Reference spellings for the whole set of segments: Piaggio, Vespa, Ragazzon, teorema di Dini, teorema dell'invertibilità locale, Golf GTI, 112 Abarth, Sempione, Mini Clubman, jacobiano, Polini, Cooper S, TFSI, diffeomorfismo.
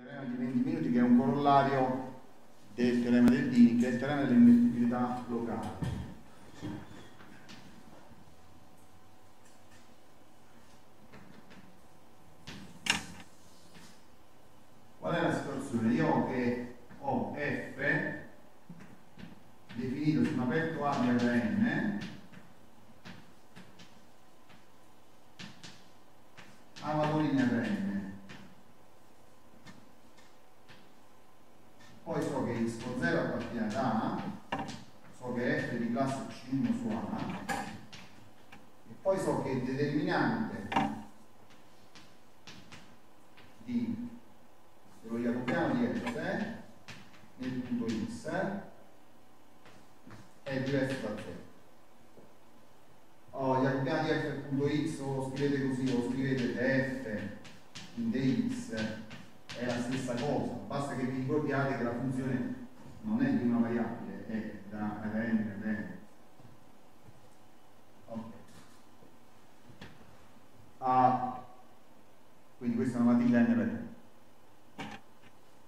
Il teorema di Dini diminuti, che è un corollario del teorema del Dini, che è il teorema dell'invertibilità locale. Qual è la situazione? Io che ho F definito su un aperto A per N, a valori in Rn, poi so che x con 0 appartiene ad A, so che è f di classe C1 su A, e poi so che il determinante di teoria copiana di f nel punto x è diverso da 0. Gli aggregati f.x, o scrivete così o scrivete f in dx, è la stessa cosa, basta che vi ricordiate che la funzione non è di una variabile, è da Rn ad N. Okay. Quindi questa è una matrice N per N.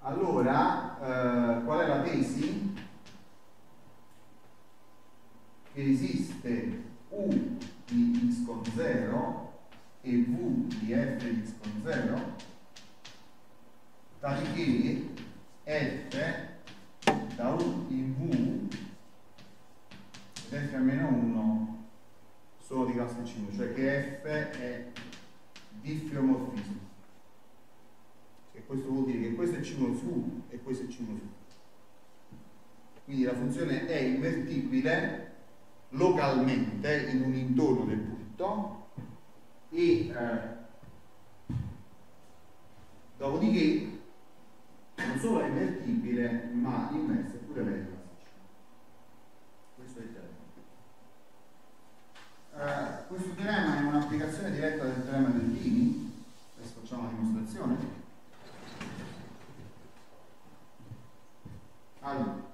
Allora, qual è la tesi? Che esiste U di x con 0 e V di f di x con 0, tale che f da U in V ed f a meno 1 sono di classe 5, cioè che f è diffeomorfismo, e questo vuol dire che questo è C1 su U e questo è C1 su U. Quindi la funzione è invertibile localmente in un intorno del punto, e dopodiché non solo è invertibile ma l'inverso è pure vero. Questo è il teorema. Questo teorema è un'applicazione diretta del teorema del Dini. Adesso facciamo la dimostrazione. Allora,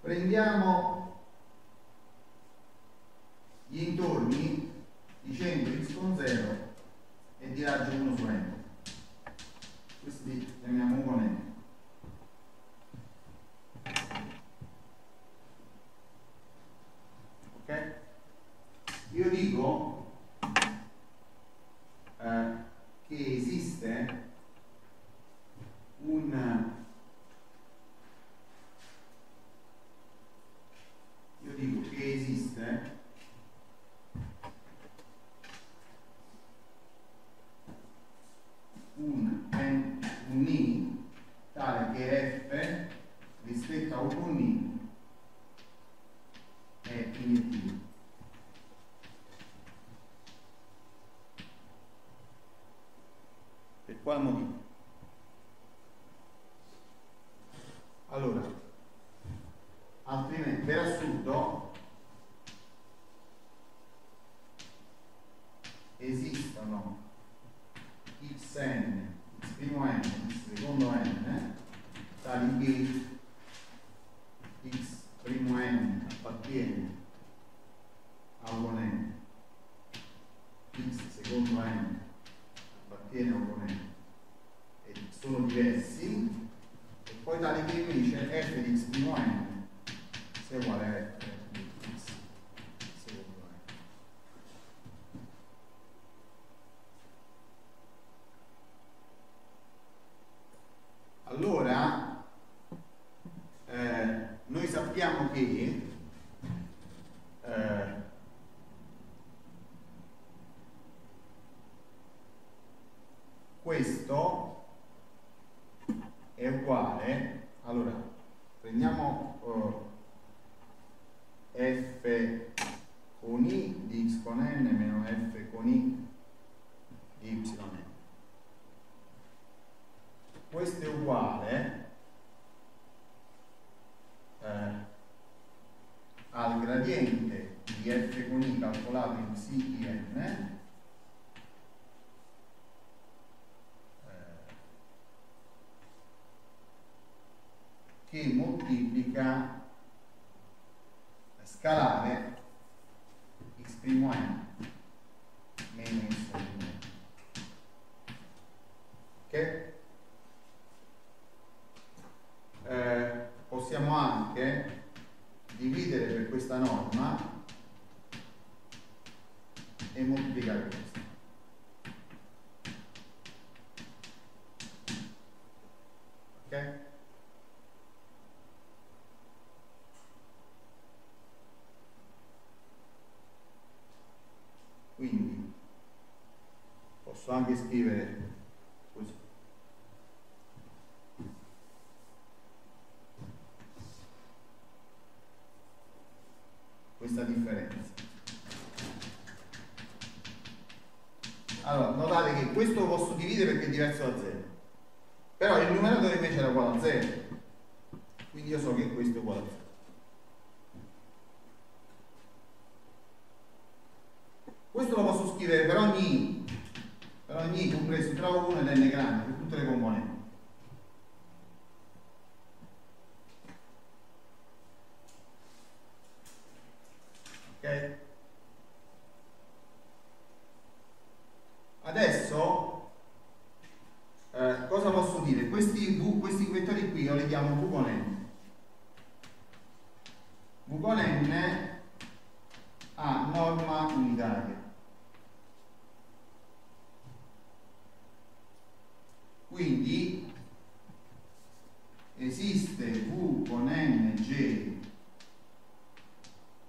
prendiamo gli intorni di centro x con 0 e di raggio 1 su n. Questi li chiamiamo 1 con n. Ok? Io dico che esiste un I tale che f rispetto a u con I è invertibile. Per quale motivo? Allora, altrimenti per assurdo esistono xn, primo n, secondo n, tali che x primo n appartiene a 1 n, x secondo n appartiene a 1 n e sono diversi, e poi tali che invece f di x primo n sia uguale a f di x secondo n. Allora, noi sappiamo che questo è uguale. Allora, prendiamo f con i di x con n meno f con i di y con n. Questo è uguale al gradiente di f con i calcolato in psi in che moltiplica scalare x' n meno x'. e moltiplicare questo. Ok? Quindi posso anche scrivere così. Questa differenza. Allora, notate che questo lo posso dividere perché è diverso da 0. Però il numeratore invece era uguale a 0. Quindi io so che questo è uguale a 0. Questo lo posso scrivere per ogni i, compreso il travo 1 ed n grande, per tutte le componenti. Adesso cosa posso dire? Questi vettori qui io li chiamo v con n. V con n ha norma unitaria. Quindi esiste v con n j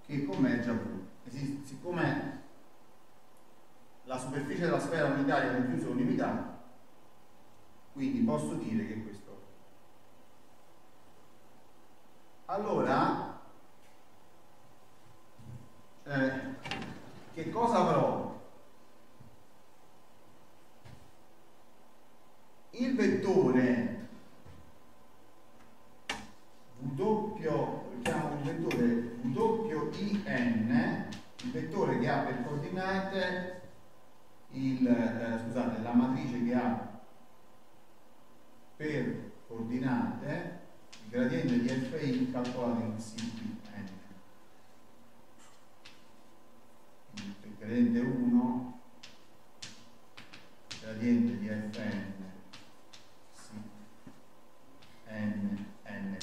che converge a v. Esiste, siccome la superficie della sfera unitaria è chiusa un'unità, quindi posso dire che questo. Allora, che cosa provo? Il vettore v doppio, chiamo un vettore v doppio in, il vettore che ha per coordinate la matrice che ha per coordinate il gradiente di fi calcolato in Cn. Quindi per gradiente 1 gradiente di fn Cn n.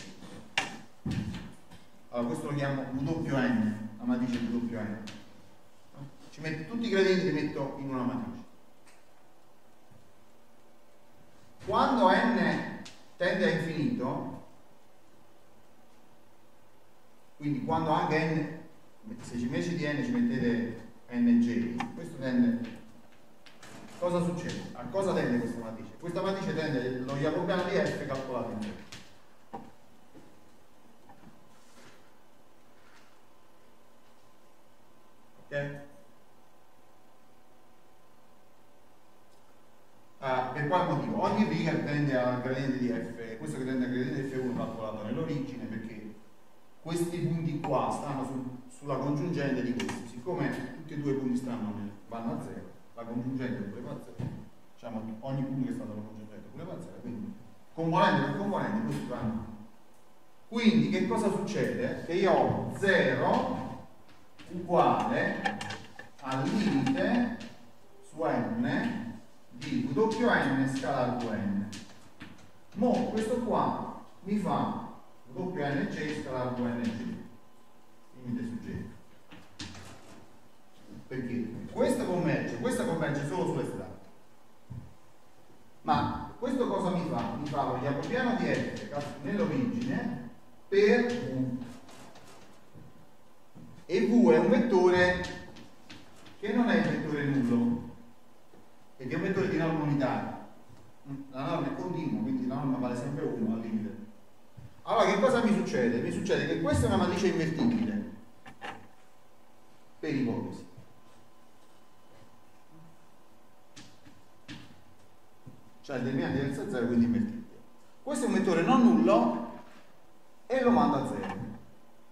Allora questo lo chiamo Wn, la matrice Wn. Ci metto tutti i gradienti, li metto in una matrice. Quando n tende a infinito, quindi quando anche n, se invece di n ci mettete nj, questo tende, cosa succede? A cosa tende questa matrice? Questa matrice tende lo jacobiano di f calcolato in f. Ok? Per quale motivo? Ogni riga tende al gradiente di f, questo che tende al gradiente di f1 calcolato nell'origine, perché questi punti qua stanno sulla congiungente di questi. Siccome tutti e due i punti vanno a 0, la congiungente pure va a 0, diciamo ogni punto che sta sulla congiungente pure va a 0, quindi componente per componente questi vanno. Quindi che cosa succede? Che io ho 0 uguale al limite su n di Wn scalare 2n. Mo questo qua mi fa Wnj scalare 2nj, limite su j, perché questa converge solo sulle strade. Ma questo cosa mi fa? Mi fa lo jacobiano di f nell'origine per v, e v è un vettore che non è il vettore nullo, perché è un vettore di norma unitaria, la norma è continua, quindi la norma vale sempre 1 al limite. Allora che cosa mi succede? Mi succede che questa è una matrice invertibile, per ipotesi. Cioè il determinante diverso a 0, quindi invertibile. Questo è un vettore non nullo e lo manda a 0.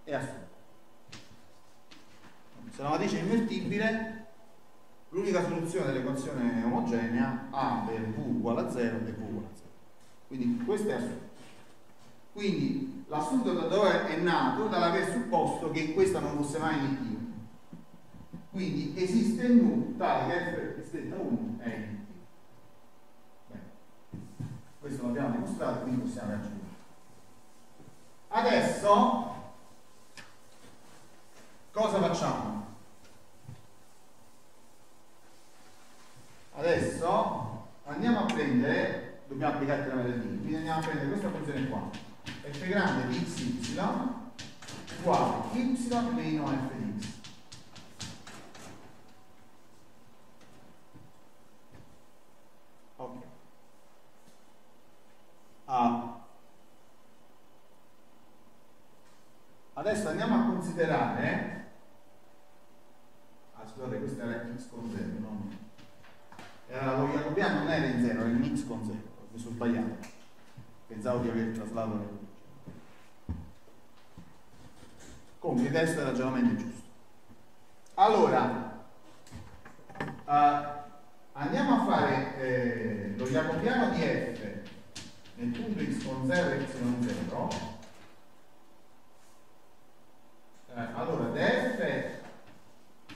È assurdo. Se la matrice è invertibile, l'unica soluzione dell'equazione omogenea A per V uguale a 0 e V uguale a 0. Quindi questo è assunto. Quindi l'assunto da dove è nato? Dall'aver supposto che questa non fosse mai inittiva. Quindi esiste il nu tale che F rispetto a 1 è inittiva. Bene, questo l'abbiamo dimostrato, quindi possiamo raggiungere. Adesso cosa facciamo? andiamo a prendere questa funzione qua, f grande di xy uguale y meno f di x. Ok. Adesso andiamo a considerare, scusate, questa era x con 0, non lo jacobiano, non era in 0, era in x con 0, mi sono sbagliato, pensavo di aver traslato le luci. Comunque il testo è ragionamento giusto. Allora andiamo a fare lo jacobiano di f nel punto x con 0 e x non 0. Allora df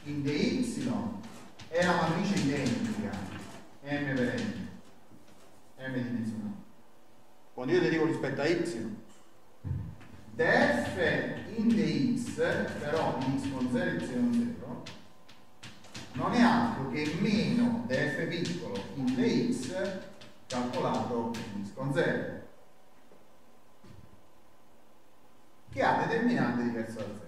in dy è la matrice identica m per n, m dimensionale. Quando io derivo rispetto a y, df in dx però in x con 0 e y con 0 non è altro che meno df piccolo in dx calcolato in x con 0, che ha determinante diverso da 0.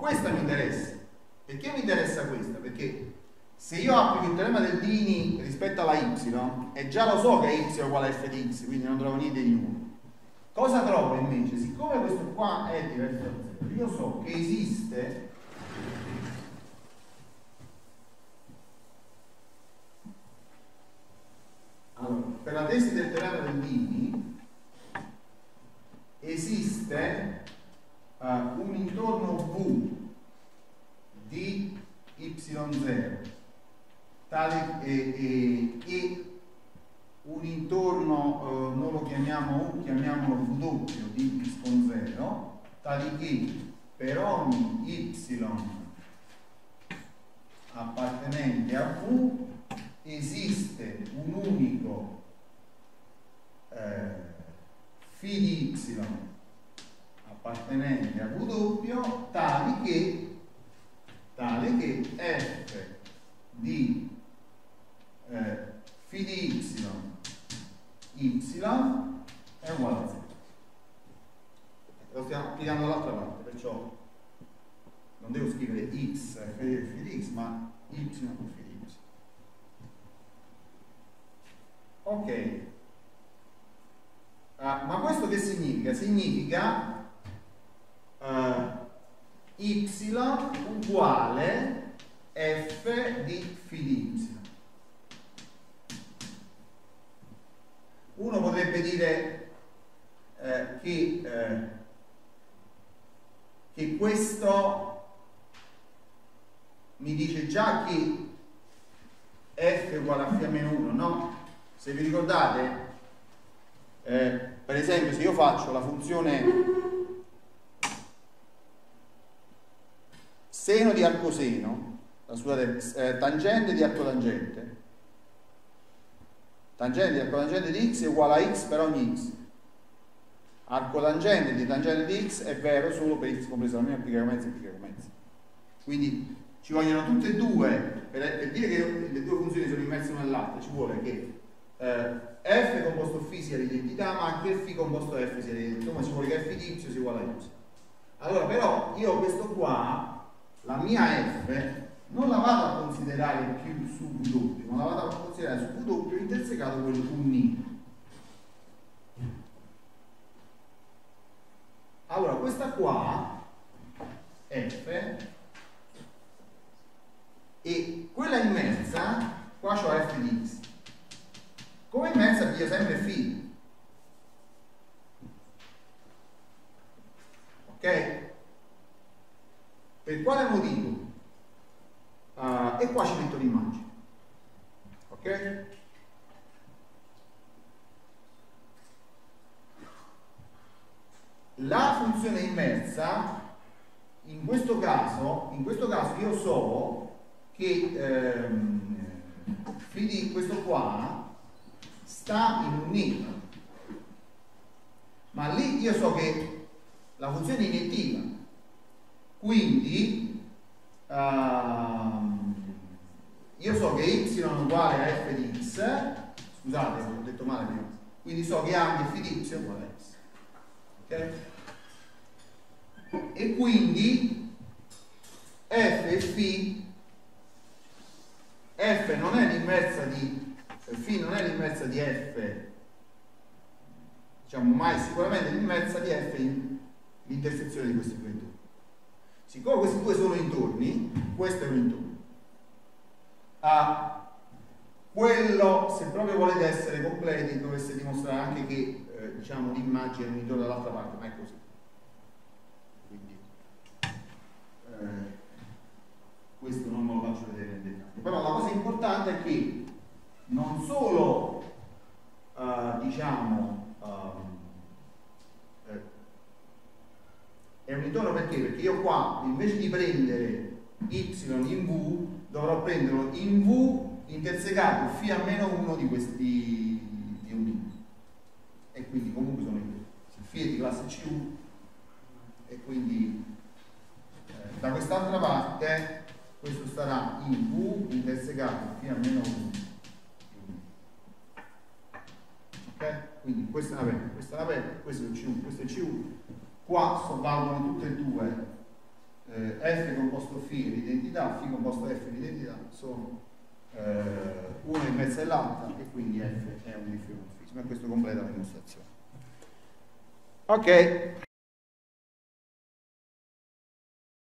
Questa mi interessa. Perché mi interessa questa? Perché se io applico il teorema del Dini rispetto alla y, e già lo so che y è uguale a f di x, quindi non trovo niente di nuovo. Cosa trovo invece? Siccome questo qua è diverso da 0, io so che esiste per la tesi del teorema del Dini esiste un intorno V di y0 tale e un intorno non lo chiamiamo U, chiamiamolo W di x con 0 tale che per ogni y appartenente a V esiste un unico φ di y appartenente a W tale che f di φ di y è uguale a 0. Lo stiamo applicando dall'altra parte, perciò non devo scrivere x f di x ma y f di y. Ok, ma questo che significa? Significa y uguale f di φ di y. Uno potrebbe dire che questo mi dice già che f è uguale a φ meno 1, no? Se vi ricordate, per esempio, se io faccio la funzione seno di arcoseno, scusate, tangente di arcotangente, tangente di arcotangente di x è uguale a x per ogni x, arcotangente di tangente di x è vero solo per x compreso la mia pi mezzo e pi mezzo. Quindi ci vogliono tutte e due, per dire che le due funzioni sono immerse l'una nell'altra, ci vuole che f composto φ sia l'identità, ma che φ composto f sia l'identità, ma ci vuole che f di y sia uguale a y. Allora però io questo qua, la mia f non la vado a considerare più su W, ma la vado a considerare su W intersecato con un I. Allora questa qua f, e quella in mezzo qua c'ho f di x, come in mezzo piglio sempre φ, ok? Per quale motivo? E qua ci metto l'immagine, ok? La funzione immersa, in questo caso io so che quindi questo qua sta in un i, ma lì io so che la funzione è iniettiva, quindi io so che y è uguale a f di x, scusate ho detto male prima, quindi so che anche f di y è uguale a x, ok? E quindi f e f non è l'inversa di f, non è l'inversa di f, diciamo, ma è sicuramente l'inversa di f in l'intersezione di questi due intorni. Siccome questi due sono intorni, questo è un intorno. A quello, se proprio volete essere completi, dovesse dimostrare anche che diciamo l'immagine è un intorno dall'altra parte, ma è così. Quindi questo non me lo faccio vedere in dettaglio. Però la cosa importante è che non solo diciamo è un intorno perché? Perché io qua invece di prendere y in v dovrò prenderlo in v intersecato φ a meno 1 di questi di un i, e quindi comunque sono in v, φ è di classe cu, e quindi da quest'altra parte questo sarà in v intersecato φ a meno 1 di un i, ok? Quindi questa è una perla, questa è una perla, questo è cu, questo è cu. Qua valgono tutte e due, f composto φ l'identità, φ composto f l'identità, sono una in mezzo all'altra, e quindi f è un diffeomorfismo, e questo completa la dimostrazione. Ok.